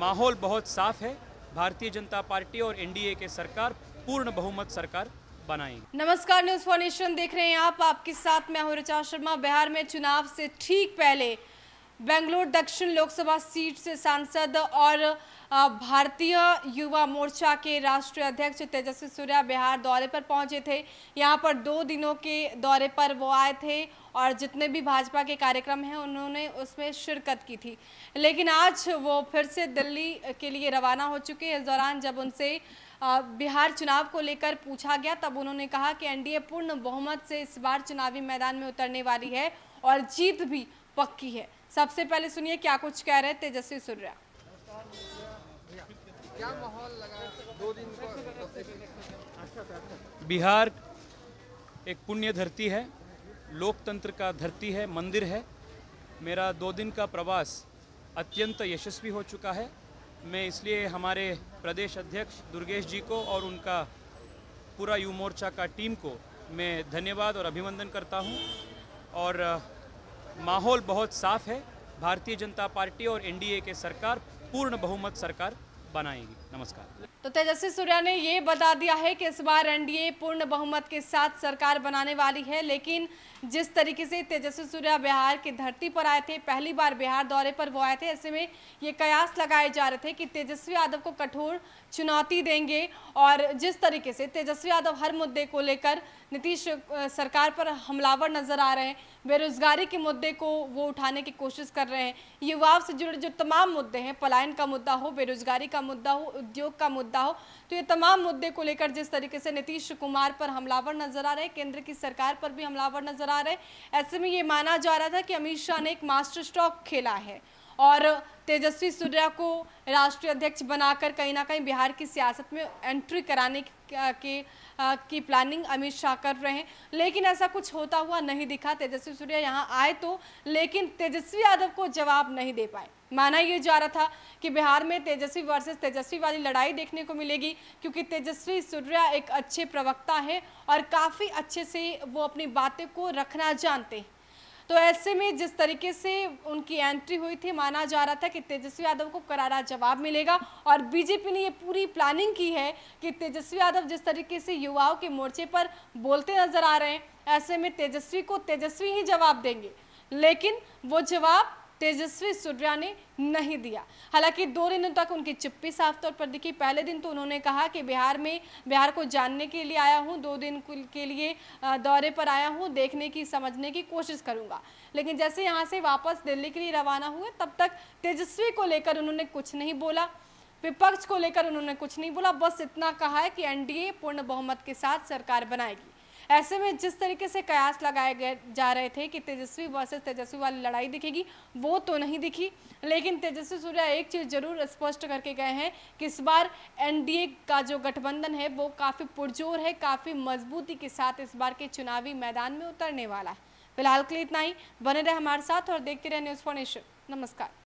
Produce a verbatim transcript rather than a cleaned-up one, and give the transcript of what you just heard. माहौल बहुत साफ है। भारतीय जनता पार्टी और एनडीए के सरकार पूर्ण बहुमत सरकार बनाएगी। नमस्कार, न्यूज़ फॉर नेशन देख रहे हैं आप, आपके साथ मैं हूं ऋचा शर्मा। बिहार में चुनाव से ठीक पहले बेंगलोर दक्षिण लोकसभा सीट से सांसद और भारतीय युवा मोर्चा के राष्ट्रीय अध्यक्ष तेजस्वी सूर्या बिहार दौरे पर पहुंचे थे। यहां पर दो दिनों के दौरे पर वो आए थे और जितने भी भाजपा के कार्यक्रम हैं उन्होंने उसमें शिरकत की थी, लेकिन आज वो फिर से दिल्ली के लिए रवाना हो चुके हैं। इस दौरान जब उनसे बिहार चुनाव को लेकर पूछा गया तब उन्होंने कहा कि एनडीए पूर्ण बहुमत से इस बार चुनावी मैदान में उतरने वाली है और जीत भी पक्की है। सबसे पहले सुनिए क्या कुछ कह रहे तेजस्वी सूर्या। क्या माहौल लगा दो दिन पर? बिहार एक पुण्य धरती है, लोकतंत्र का धरती है, मंदिर है। मेरा दो दिन का प्रवास अत्यंत यशस्वी हो चुका है। मैं इसलिए हमारे प्रदेश अध्यक्ष दुर्गेश जी को और उनका पूरा युवा मोर्चा का टीम को मैं धन्यवाद और अभिनंदन करता हूं। और माहौल बहुत साफ है। भारतीय जनता पार्टी और एनडीए के सरकार पूर्ण बहुमत सरकार बनाएगी। नमस्कार। तो तेजस्वी सूर्या ने ये बता दिया है कि इस बार एनडीए पूर्ण बहुमत के साथ सरकार बनाने वाली है, लेकिन जिस तरीके से तेजस्वी सूर्या बिहार की धरती पर आए थे, पहली बार बिहार दौरे पर वो आए थे, ऐसे में ये कयास लगाए जा रहे थे कि तेजस्वी यादव को कठोर चुनौती देंगे। और जिस तरीके से तेजस्वी यादव हर मुद्दे को लेकर नीतीश सरकार पर हमलावर नजर आ रहे हैं, बेरोजगारी के मुद्दे को वो उठाने की कोशिश कर रहे हैं। युवाओं से जुड़े जो तमाम मुद्दे हैं, पलायन का मुद्दा हो, बेरोजगारी का मुद्दा हो, उद्योग का मुद्दा हो, तो ये तमाम मुद्दे को लेकर जिस तरीके से नीतीश कुमार पर हमलावर नजर आ रहे हैं, केंद्र की सरकार पर भी हमलावर नजर आ रहे हैं, ऐसे में ये माना जा रहा था कि अमित शाह ने एक मास्टर स्ट्रोक खेला है और तेजस्वी सूर्या को राष्ट्रीय अध्यक्ष बनाकर कहीं ना कहीं बिहार की सियासत में एंट्री कराने के की प्लानिंग अमित शाह कर रहे हैं, लेकिन ऐसा कुछ होता हुआ नहीं दिखा। तेजस्वी सूर्या यहाँ आए तो, लेकिन तेजस्वी यादव को जवाब नहीं दे पाए। माना यह जा रहा था कि बिहार में तेजस्वी वर्सेस तेजस्वी वाली लड़ाई देखने को मिलेगी, क्योंकि तेजस्वी सूर्या एक अच्छे प्रवक्ता है और काफ़ी अच्छे से वो अपनी बातें को रखना जानते हैं। तो ऐसे में जिस तरीके से उनकी एंट्री हुई थी, माना जा रहा था कि तेजस्वी यादव को करारा जवाब मिलेगा। और बीजेपी ने ये पूरी प्लानिंग की है कि तेजस्वी यादव जिस तरीके से युवाओं के मोर्चे पर बोलते नजर आ रहे हैं, ऐसे में तेजस्वी को तेजस्वी ही जवाब देंगे, लेकिन वो जवाब तेजस्वी सूर्या ने नहीं दिया। हालांकि दो दिनों तक उनकी चुप्पी साफ तौर पर दिखी। पहले दिन तो उन्होंने कहा कि बिहार में बिहार को जानने के लिए आया हूं, दो दिन के लिए दौरे पर आया हूं, देखने की समझने की कोशिश करूंगा। लेकिन जैसे यहां से वापस दिल्ली के लिए रवाना हुए तब तक तेजस्वी को लेकर उन्होंने कुछ नहीं बोला, विपक्ष को लेकर उन्होंने कुछ नहीं बोला, बस इतना कहा है कि एनडीए पूर्ण बहुमत के साथ सरकार बनाएगी। ऐसे में जिस तरीके से कयास लगाए गए जा रहे थे कि तेजस्वी वर्सेस तेजस्वी वाली लड़ाई दिखेगी, वो तो नहीं दिखी, लेकिन तेजस्वी सूर्या एक चीज़ जरूर स्पष्ट करके गए हैं कि इस बार एनडीए का जो गठबंधन है वो काफ़ी पुरजोर है, काफ़ी मजबूती के साथ इस बार के चुनावी मैदान में उतरने वाला है। फिलहाल के लिए इतना ही। बने रहे हमारे साथ और देखते रहे न्यूज़ फॉर नेशन। नमस्कार।